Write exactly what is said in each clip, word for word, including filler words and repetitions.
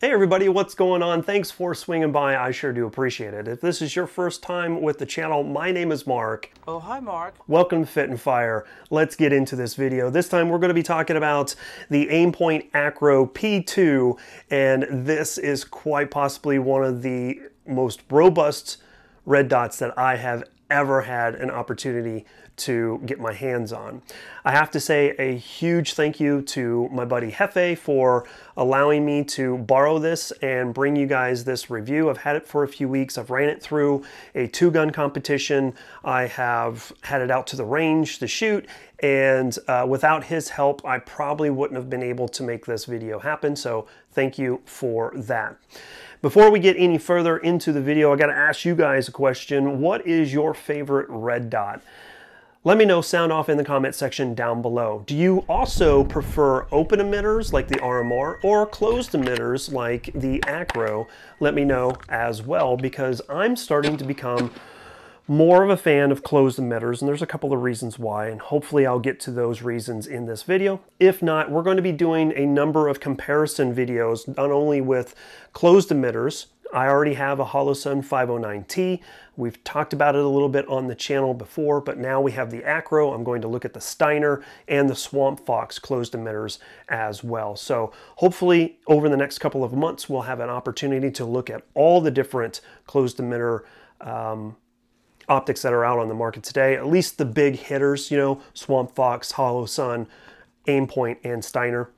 Hey everybody, what's going on? Thanks for swinging by, I sure do appreciate it. If this is your first time with the channel, my name is Mark. Oh, hi Mark. Welcome to Fit and Fire. Let's get into this video. This time we're going to be talking about the Aimpoint Acro P two, and this is quite possibly one of the most robust red dots that I have ever had an opportunity to get my hands on. I have to say a huge thank you to my buddy Hefe for allowing me to borrow this and bring you guys this review. I've had it for a few weeks. I've ran it through a two-gun competition. I have had it out to the range to shoot, and uh, without his help, I probably wouldn't have been able to make this video happen, so thank you for that. Before we get any further into the video, I gotta ask you guys a question. What is your favorite red dot? Let me know, sound off in the comment section down below. Do you also prefer open emitters like the R M R or closed emitters like the Acro? Let me know as well, because I'm starting to become more of a fan of closed emitters, and there's a couple of reasons why, and hopefully I'll get to those reasons in this video. If not, we're going to be doing a number of comparison videos, not only with closed emitters. I already have a Holosun five oh nine T. We've talked about it a little bit on the channel before, but now we have the Acro. I'm going to look at the Steiner and the Swamp Fox closed emitters as well. So hopefully over the next couple of months, we'll have an opportunity to look at all the different closed emitter um, optics that are out on the market today, at least the big hitters, you know, Swamp Fox, Holosun, Aimpoint, and Steiner,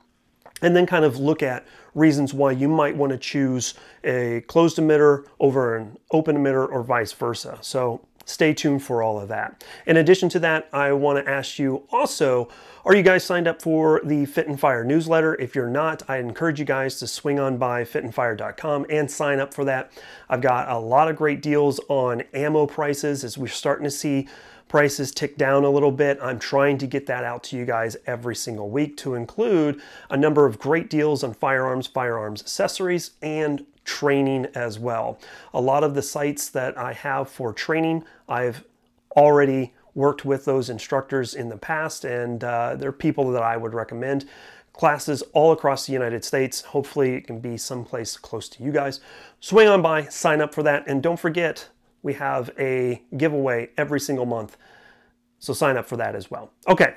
and then kind of look at reasons why you might want to choose a closed emitter over an open emitter or vice versa. So stay tuned for all of that. In addition to that, I want to ask you also, are you guys signed up for the Fit and Fire newsletter? If you're not, I encourage you guys to swing on by fit and fire dot com and sign up for that. I've got a lot of great deals on ammo prices as we're starting to see prices tick down a little bit. I'm trying to get that out to you guys every single week, to include a number of great deals on firearms, firearms accessories, and training as well. A lot of the sites that I have for training, I've already worked with those instructors in the past, and uh, they're people that I would recommend. Classes all across the United States. Hopefully it can be someplace close to you guys. Swing on by, sign up for that, and don't forget, we have a giveaway every single month, so sign up for that as well. Okay,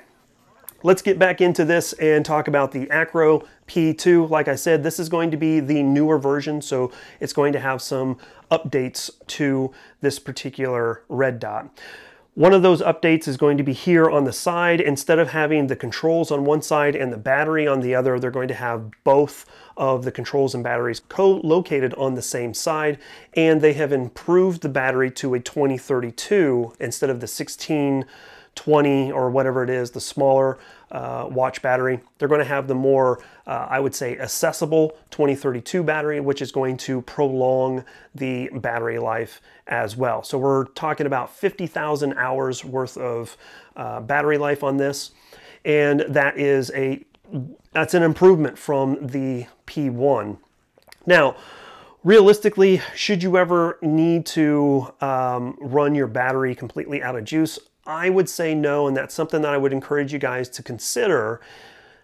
let's get back into this and talk about the Acro P two. Like I said, this is going to be the newer version, so it's going to have some updates to this particular red dot. One of those updates is going to be here on the side. Instead of having the controls on one side and the battery on the other, they're going to have both of the controls and batteries co-located on the same side, and they have improved the battery to a twenty thirty-two instead of the sixteen twenty or whatever it is, the smaller uh, watch battery. They're going to have the more, uh, I would say, accessible twenty thirty-two battery, which is going to prolong the battery life as well. So we're talking about fifty thousand hours worth of uh, battery life on this, and that is a that's an improvement from the P one. Now, realistically, should you ever need to um, run your battery completely out of juice? I would say no, and that's something that I would encourage you guys to consider,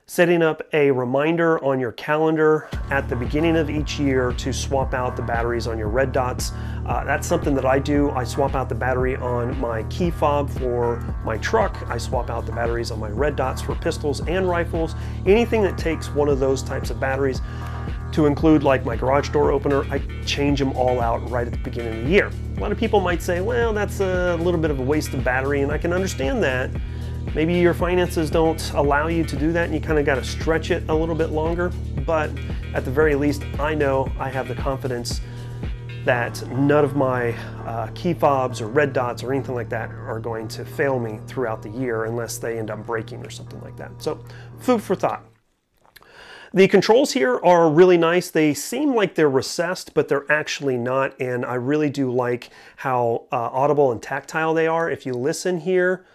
setting up a reminder on your calendar at the beginning of each year to swap out the batteries on your red dots. Uh, that's something that I do. I swap out the battery on my key fob for my truck. I swap out the batteries on my red dots for pistols and rifles. Anything that takes one of those types of batteries, to include like my garage door opener, I change them all out right at the beginning of the year. A lot of people might say, well, that's a little bit of a waste of battery, and I can understand that. Maybe your finances don't allow you to do that, and you kind of got to stretch it a little bit longer, but at the very least, I know I have the confidence that none of my uh, key fobs or red dots or anything like that are going to fail me throughout the year unless they end up breaking or something like that. So, food for thought. The controls here are really nice. They seem like they're recessed, but they're actually not, and I really do like how uh, audible and tactile they are. If you listen here,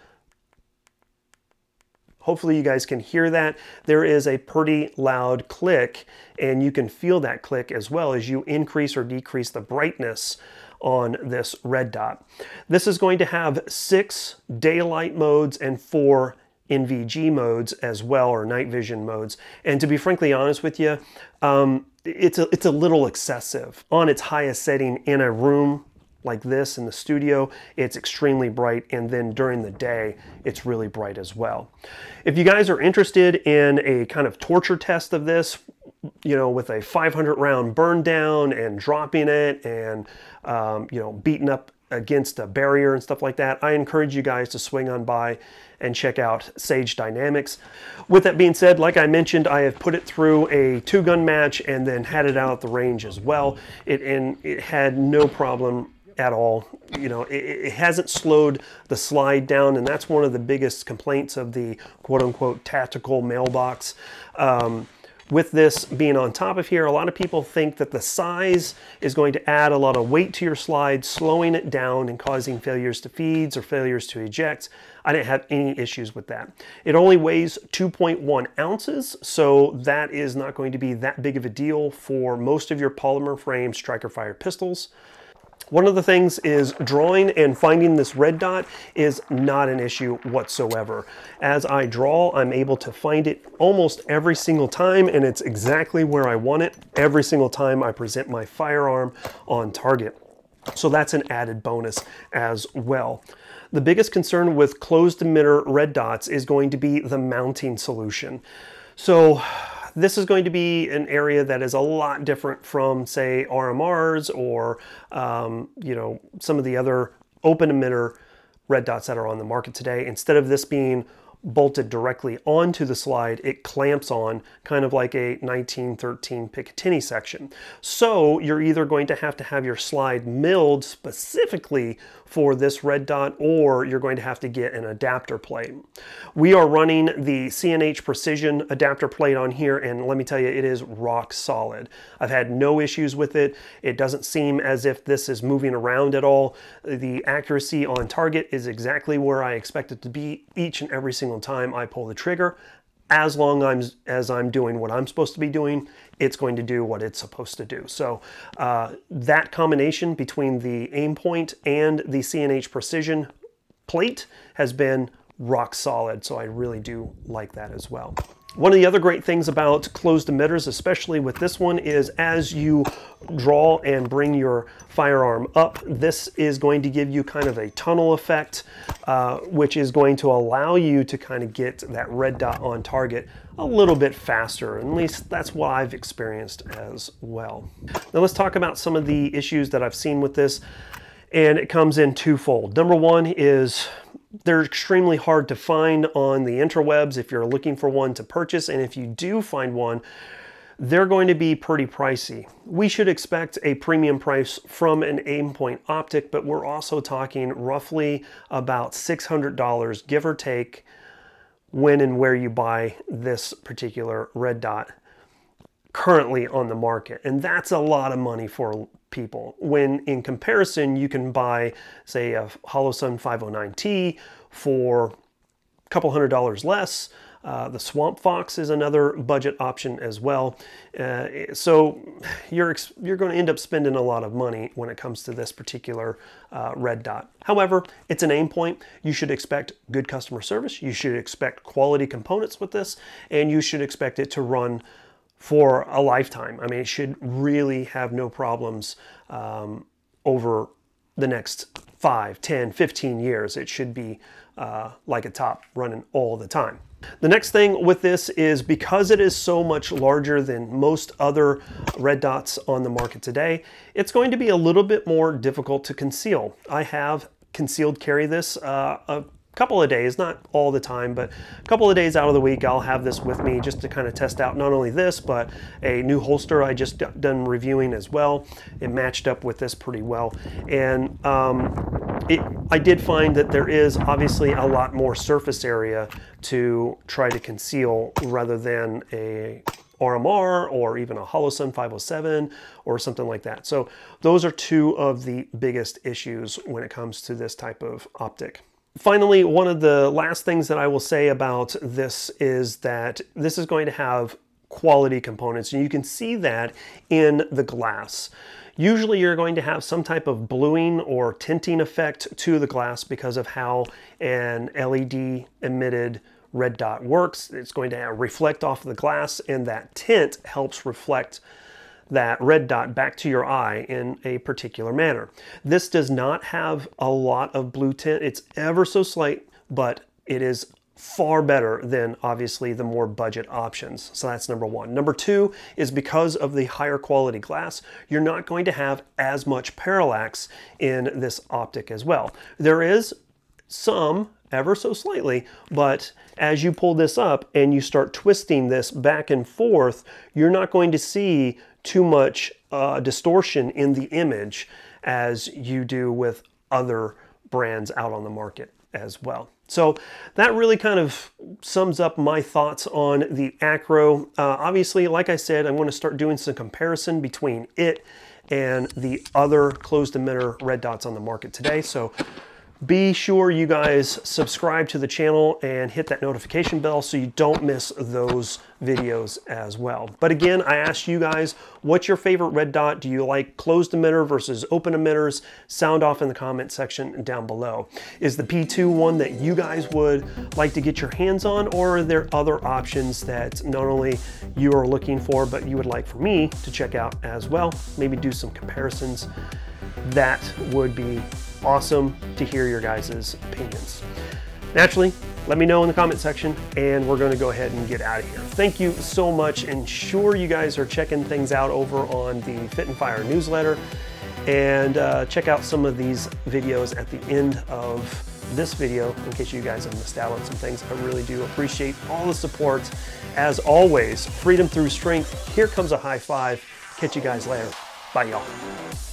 hopefully you guys can hear that. There is a pretty loud click, and you can feel that click as well as you increase or decrease the brightness on this red dot. This is going to have six daylight modes and four N V G modes as well, or night vision modes. And to be frankly honest with you, um, it's a, it's a little excessive. On its highest setting in a room like this in the studio, it's extremely bright, and then during the day it's really bright as well. If you guys are interested in a kind of torture test of this, you know, with a five hundred round burn down and dropping it and, um, you know, beating up against a barrier and stuff like that, I encourage you guys to swing on by and check out Sage Dynamics. With that being said, like I mentioned, I have put it through a two-gun match and then had it out at the range as well. It, and it had no problem at all. You know, it, it hasn't slowed the slide down, and that's one of the biggest complaints of the quote-unquote tactical mailbox. Um, With this being on top of here, a lot of people think that the size is going to add a lot of weight to your slide, slowing it down and causing failures to feeds or failures to ejects. I didn't have any issues with that. It only weighs two point one ounces, so that is not going to be that big of a deal for most of your polymer frame striker fire pistols. One of the things is drawing and finding this red dot is not an issue whatsoever. As I draw, I'm able to find it almost every single time, and it's exactly where I want it every single time I present my firearm on target. So that's an added bonus as well. The biggest concern with closed emitter red dots is going to be the mounting solution. So this is going to be an area that is a lot different from, say, R M Rs or, um, you know, some of the other open emitter red dots that are on the market today. Instead of this being bolted directly onto the slide, it clamps on kind of like a nineteen thirteen Picatinny section. So you're either going to have to have your slide milled specifically for this red dot, or you're going to have to get an adapter plate. We are running the C and H Precision adapter plate on here, and let me tell you, it is rock solid. I've had no issues with it. It doesn't seem as if this is moving around at all. The accuracy on target is exactly where I expect it to be each and every single time I pull the trigger. As long as I'm, as I'm doing what I'm supposed to be doing, it's going to do what it's supposed to do. So uh, that combination between the Aimpoint and the C and H Precision plate has been rock solid, so I really do like that as well. One of the other great things about closed emitters, especially with this one, is as you draw and bring your firearm up, this is going to give you kind of a tunnel effect, uh, which is going to allow you to kind of get that red dot on target a little bit faster. At least that's what I've experienced as well. Now let's talk about some of the issues that I've seen with this, and it comes in twofold. Number one is they're extremely hard to find on the interwebs if you're looking for one to purchase, and if you do find one, they're going to be pretty pricey. We should expect a premium price from an Aimpoint optic, but we're also talking roughly about six hundred dollars, give or take, when and where you buy this particular red dot currently on the market. And that's a lot of money for people, when in comparison you can buy, say, a Holosun five oh nine T for a couple hundred dollars less. Uh, the Swamp Fox is another budget option as well. Uh, so you're, you're going to end up spending a lot of money when it comes to this particular uh, red dot. However, it's an Aimpoint. You should expect good customer service. You should expect quality components with this, and you should expect it to run for a lifetime. I mean, it should really have no problems um, over the next five, ten, fifteen years. It should be uh, like a top, running all the time. The next thing with this is, because it is so much larger than most other red dots on the market today, it's going to be a little bit more difficult to conceal. I have concealed carry this uh, a couple of days, not all the time, but a couple of days out of the week, I'll have this with me just to kind of test out not only this, but a new holster I just done reviewing as well. It matched up with this pretty well. And um, it, I did find that there is obviously a lot more surface area to try to conceal rather than a R M R or even a Holosun five oh seven or something like that. So those are two of the biggest issues when it comes to this type of optic. Finally, one of the last things that I will say about this is that this is going to have quality components, and you can see that in the glass. Usually you're going to have some type of bluing or tinting effect to the glass because of how an L E D emitted red dot works. It's going to reflect off the glass, and that tint helps reflect that red dot back to your eye in a particular manner. This does not have a lot of blue tint. It's ever so slight, but it is far better than obviously the more budget options. So that's number one. Number two is because of the higher quality glass, you're not going to have as much parallax in this optic as well. There is some, ever so slightly, but as you pull this up and you start twisting this back and forth, you're not going to see too much uh, distortion in the image as you do with other brands out on the market as well. So that really kind of sums up my thoughts on the Acro. Uh, obviously, like I said, I'm going to start doing some comparison between it and the other closed emitter red dots on the market today. So be sure you guys subscribe to the channel and hit that notification bell so you don't miss those videos as well. But again, I asked you guys, what's your favorite red dot? Do you like closed emitter versus open emitters? Sound off in the comment section down below. Is the P two one that you guys would like to get your hands on, or are there other options that not only you are looking for, but you would like for me to check out as well? Maybe do some comparisons. That would be awesome to hear your guys' opinions. Naturally, let me know in the comment section, and we're going to go ahead and get out of here. Thank you so much. Ensure you guys are checking things out over on the Fit and Fire newsletter, and uh, check out some of these videos at the end of this video in case you guys have missed out on some things. I really do appreciate all the support. As always, freedom through strength. Here comes a high five. Catch you guys later. Bye, y'all.